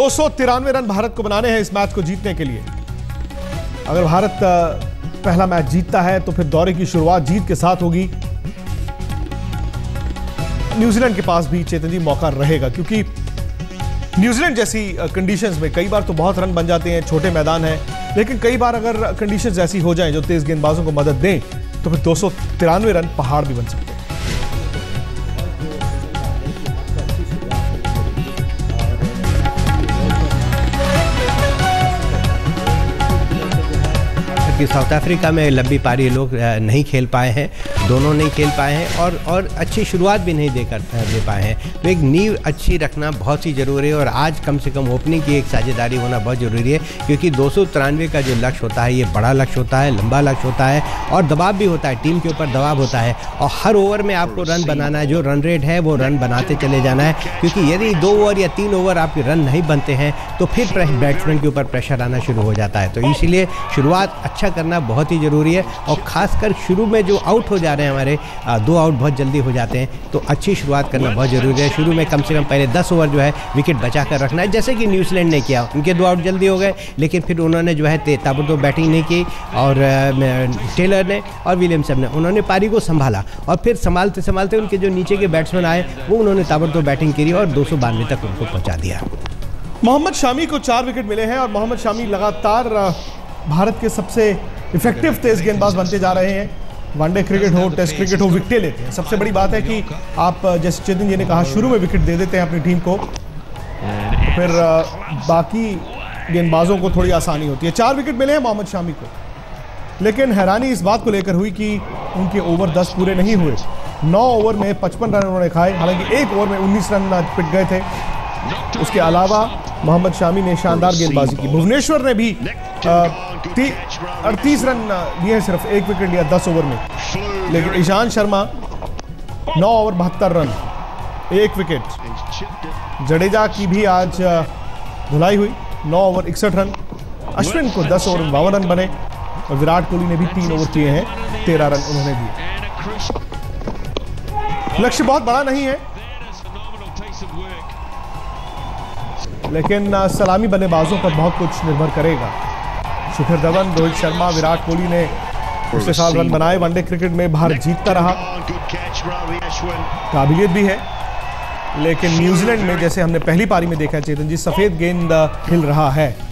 293 run Bharat को बनाने हैं इस मैच को जीतने के लिए। अगर भारत पहला मैच जीतता है तो फिर दौरे की शुरुआत जीत के साथ होगी। न्यूजीलैंड के पास भी चेतन जी मौका रहेगा, क्योंकि न्यूजीलैंड जैसी कंडीशंस में कई बार तो बहुत रन बन जाते हैं, छोटे मैदान है, लेकिन कई बार अगर कंडीशंस ऐसी हो जाएं जो तेज गेंदबाजों को मदद दें तो फिर 293 रन पहाड़ भी बन सकते हैं। साउथ अफ्रीका में लंबी पारी लोग नहीं खेल पाए हैं, दोनों नहीं खेल पाए हैं और अच्छी शुरुआत भी नहीं दे पाए हैं। तो एक नींव अच्छी रखना बहुत ही ज़रूरी है और आज कम से कम ओपनिंग की एक साझेदारी होना बहुत ज़रूरी है, क्योंकि 293 का जो लक्ष्य होता है ये बड़ा लक्ष्य होता है, लंबा लक्ष्य होता है और दबाव भी होता है, टीम के ऊपर दबाव होता है और हर ओवर में आपको रन बनाना है, जो रन रेट है वो रन बनाते चले जाना है, क्योंकि यदि 2 ओवर या 3 ओवर आपके रन नहीं बनते हैं तो फिर बैट्समैन के ऊपर प्रेशर आना शुरू हो जाता है। तो इसीलिए शुरुआत अच्छा करना बहुत ही ज़रूरी है और खासकर शुरू में जो आउट हो जा रहे हैं हमारे 2 आउट बहुत जल्दी हो जाते हैं, तो अच्छी शुरुआत करना बहुत ज़रूरी है। शुरू में कम से कम पहले 10 ओवर जो है विकेट बचा कर रखना है, जैसे कि न्यूजीलैंड ने किया। उनके 2 आउट जल्दी हो गए लेकिन फिर उन्होंने जो है ताबड़तोड़ बैटिंग नहीं की और टेलर ने और विलियमसन ने उन्होंने पारी को संभाला और फिर संभालते संभालते उनके जो नीचे के बैट्समैन आए वो उन्होंने ताबड़तोड़ बैटिंग करी और 292 तक उनको पहुँचा दिया। मोहम्मद शामी को 4 विकेट मिले हैं और मोहम्मद शामी लगातार भारत के सबसे इफेक्टिव तेज गेंदबाज बनते जा रहे हैं। वनडे क्रिकेट हो, टेस्ट क्रिकेट हो, विकेटें लेते हैं। सबसे बड़ी बात है कि आप जैसे चेतन जी ने कहा शुरू में विकेट दे देते हैं अपनी टीम को, तो फिर बाकी गेंदबाजों को थोड़ी आसानी होती है। 4 विकेट मिले हैं मोहम्मद शामी को, लेकिन हैरानी इस बात को लेकर हुई कि उनके ओवर 10 पूरे नहीं हुए। 9 ओवर में 55 रन उन्होंने खाए, हालांकि 1 ओवर में 19 रन पिट गए थे। उसके अलावा मोहम्मद शामी ने शानदार गेंदबाजी की। भुवनेश्वर ने भी 38 रन दिए हैं, सिर्फ 1 विकेट लिया 10 ओवर में। लेकिन Ishan Sharma 9 over 72 run, 1 wicket. Jadeja की भी आज धुलाई हुई, 9 ओवर 61 रन। अश्विन को 10 ओवर में 52 रन बने और विराट कोहली ने भी 3 ओवर किए हैं, 13 रन उन्होंने दिए। लक्ष्य बहुत बड़ा नहीं है, लेकिन सलामी बल्लेबाजों पर बहुत कुछ निर्भर करेगा। शिखर धवन, रोहित शर्मा, विराट कोहली ने पिछले साल रन बनाए। वनडे क्रिकेट में भारत जीतता रहा, काबिलियत भी है, लेकिन न्यूजीलैंड में जैसे हमने पहली पारी में देखा चेतन जी, सफेद गेंद हिल रहा है।